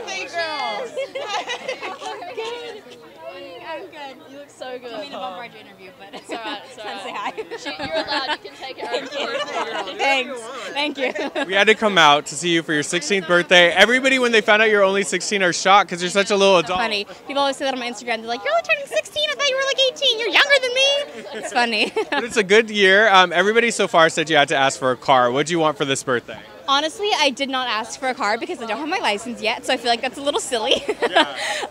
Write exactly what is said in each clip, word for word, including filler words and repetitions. birthday, girl. I'm good. You look so good. I mean, a bum ride interview, but it's all right. It's all right. Say hi. She, you're allowed. You can take it out. Thanks. Thank you. We had to come out to see you for your sixteenth birthday. Everybody, when they found out you're only sixteen, are shocked because you're such a little adult. So funny. People always say that on my Instagram. They're like, "You're only turning sixteen. I thought you were like eighteen. You're younger than me." It's funny. But it's a good year. Um, everybody so far said you had to ask for a car. What do you want for this birthday? Honestly, I did not ask for a car because I don't have my license yet, so I feel like that's a little silly. Yeah.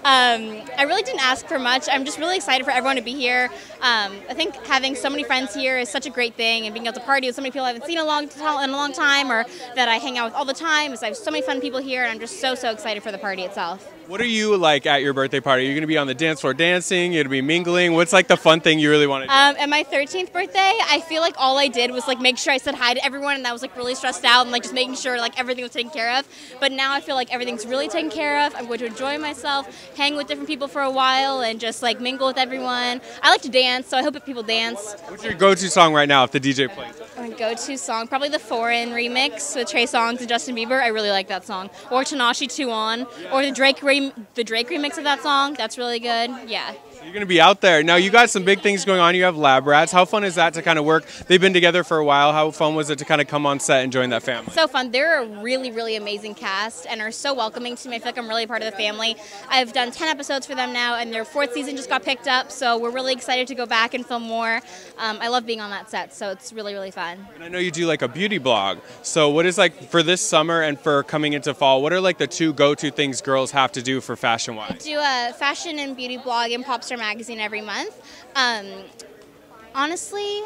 um, I really didn't ask for much. I'm just really excited for everyone to be here. Um, I think having so many friends here is such a great thing, and being able to party with so many people I haven't seen in a long, in a long time, or that I hang out with all the time. So I have so many fun people here, and I'm just so, so excited for the party itself. What are you like at your birthday party? You're going to be on the dance floor dancing, you're going to be mingling. What's like the fun thing you really want to do? Um, at my thirteenth birthday, I feel like all I did was like make sure I said hi to everyone, and I was like really stressed out and like just making sure like everything was taken care of. But now I feel like everything's really taken care of. I'm going to enjoy myself, hang with different people for a while, and just like mingle with everyone. I like to dance, so I hope that people dance. What's your go-to song right now if the D J plays? My go-to song, probably the Foreign remix with Trey Songz and Justin Bieber. I really like that song. Or Tinashe two on, or the Drake remix. The Drake remix of that song, that's really good. Yeah. So you're going to be out there. Now, you got some big things going on. You have Lab Rats. How fun is that to kind of work? They've been together for a while. How fun was it to kind of come on set and join that family? So fun. They're a really, really amazing cast and are so welcoming to me. I feel like I'm really part of the family. I've done ten episodes for them now, and their fourth season just got picked up, so we're really excited to go back and film more. Um, I love being on that set, so it's really, really fun. And I know you do like a beauty blog. So what is like for this summer and for coming into fall, what are like the two go-to things girls have to do? do for fashion-wise? I do a fashion and beauty blog in Popstar magazine every month. Um, honestly,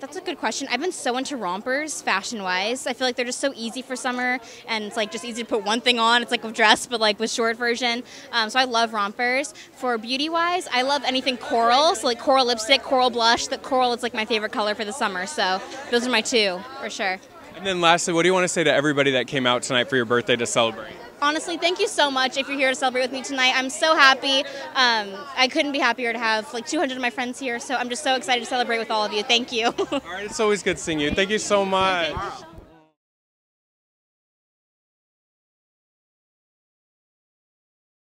that's a good question. I've been so into rompers fashion-wise. I feel like they're just so easy for summer, and it's like just easy to put one thing on. It's like a dress, but like with short version. Um, so I love rompers. For beauty-wise, I love anything coral. So like coral lipstick, coral blush. The coral is like my favorite color for the summer. So those are my two for sure. And then lastly, what do you want to say to everybody that came out tonight for your birthday to celebrate? Honestly, thank you so much if you're here to celebrate with me tonight. I'm so happy. Um, I couldn't be happier to have like two hundred of my friends here, so I'm just so excited to celebrate with all of you. Thank you. All right, it's always good seeing you. Thank you so much.